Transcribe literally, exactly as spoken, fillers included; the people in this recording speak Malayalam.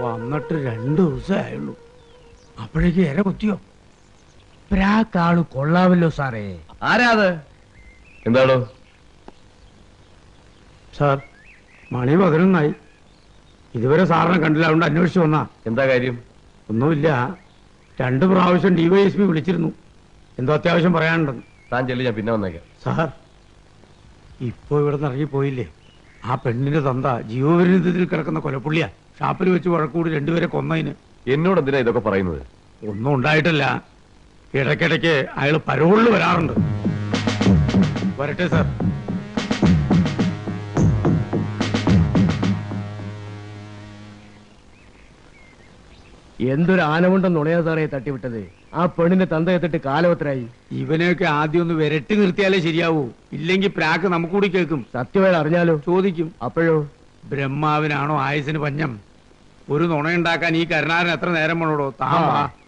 വന്നിട്ട് രണ്ടു ദിവസമായുള്ളൂ അപ്പോഴേക്ക് ഇര കുത്തിയോ? പ്രാക്കാള് കൊള്ളാമല്ലോ സാറേ. ആരാത്? എന്താണോ സാർ? മണി പതിനൊന്നായി, ഇതുവരെ സാറിനെ കണ്ടില്ല, അതുകൊണ്ട് അന്വേഷിച്ചു വന്നാ. എന്താ കാര്യം? ഒന്നുമില്ല, രണ്ടു പ്രാവശ്യം ഡിവൈഎസ്പി വിളിച്ചിരുന്നു, എന്തോ അത്യാവശ്യം പറയാനുണ്ടെന്ന്. താൻ ചെല്ലു, ഞാൻ പിന്നെ വന്നേക്കാം. സാർ ഇപ്പോൾ ഇവിടെ നിന്ന് ഇറങ്ങിപ്പോയില്ലേ, ആ പെണ്ണിന്റെ തന്ത ജീവപര്യന്തത്തിൽ കിടക്കുന്ന കൊലപ്പുള്ളിയാ, ഷാപ്പിൽ വെച്ച് വഴക്കൂടി രണ്ടുപേരെ കൊന്നതിന്. എന്നോട് എന്തിനാ ഇതൊക്കെ പറയുന്നത്? ഒന്നും ഉണ്ടായിട്ടല്ല, ഇടയ്ക്കിടയ്ക്ക് അയാൾ പരോളിൽ വരാറുണ്ട്. വരട്ടെ സാർ. എന്തൊരു ആനമുണ്ടെന്ന് ഉണയാ സാറേ തട്ടിവിട്ടത്. ആ പെണ്ണിന്റെ തന്തയെത്തിട്ട് കാലവത്തരായി. ഇവനെയൊക്കെ ആദ്യം ഒന്ന് വിരട്ടി നിർത്തിയാലേ ശരിയാവൂ, ഇല്ലെങ്കിൽ പ്രാക്ക് നമുക്കൂടി കേൾക്കും. സത്യമേൽ അറിഞ്ഞാലോ? ചോദിക്കും. അപ്പോഴോ? ബ്രഹ്മാവിനാണോ ആയുസിന് പഞ്ഞം? ഒരു നുണയുണ്ടാക്കാൻ ഈ കരുണാരൻ എത്ര നേരം വേണോടോ? താ.